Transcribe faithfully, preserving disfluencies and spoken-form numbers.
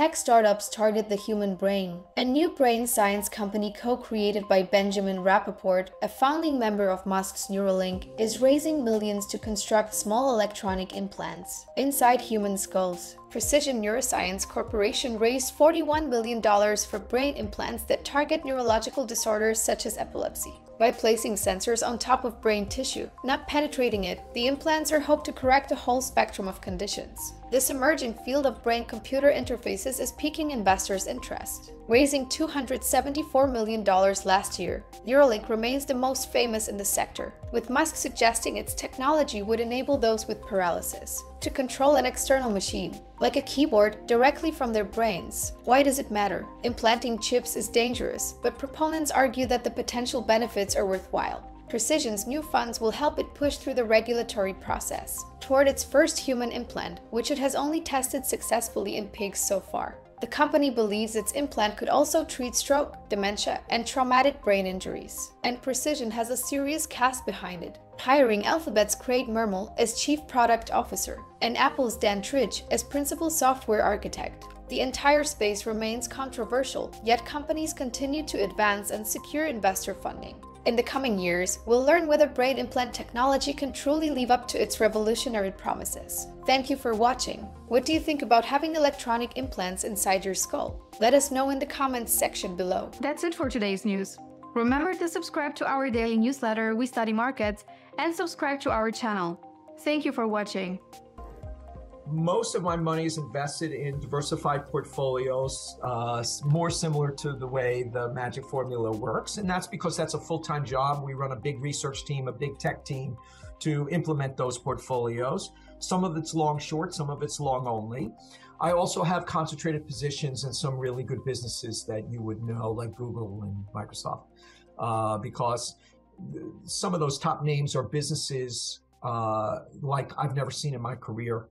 Tech startups target the human brain. A new brain science company co-created by Benjamin Rapoport, a founding member of Musk's Neuralink, is raising millions to construct small electronic implants inside human skulls. Precision Neuroscience Corporation raised forty-one million dollars for brain implants that target neurological disorders such as epilepsy. By placing sensors on top of brain tissue, not penetrating it, the implants are hoped to correct a whole spectrum of conditions. This emerging field of brain-computer interfaces is piquing investors' interest, raising two hundred seventy-four million dollars last year. Neuralink remains the most famous in the sector, with Musk suggesting its technology would enable those with paralysis to control an external machine, like a keyboard, directly from their brains. Why does it matter? Implanting chips is dangerous, but proponents argue that the potential benefits are worthwhile. Precision's new funds will help it push through the regulatory process toward its first human implant, which it has only tested successfully in pigs so far. The company believes its implant could also treat stroke, dementia, and traumatic brain injuries. And Precision has a serious cast behind it, hiring Alphabet's Craig Mermel as Chief Product Officer and Apple's Dan Tridge as Principal Software Architect. The entire space remains controversial, yet companies continue to advance and secure investor funding. In the coming years, we'll learn whether brain implant technology can truly live up to its revolutionary promises. Thank you for watching. What do you think about having electronic implants inside your skull? Let us know in the comments section below. That's it for today's news. Remember to subscribe to our daily newsletter, We Study Markets, and subscribe to our channel. Thank you for watching. Most of my money is invested in diversified portfolios, uh, more similar to the way the magic formula works. And that's because that's a full-time job. We run a big research team, a big tech team to implement those portfolios. Some of it's long short, some of it's long only. I also have concentrated positions in some really good businesses that you would know, like Google and Microsoft, uh, because some of those top names are businesses uh, like I've never seen in my career.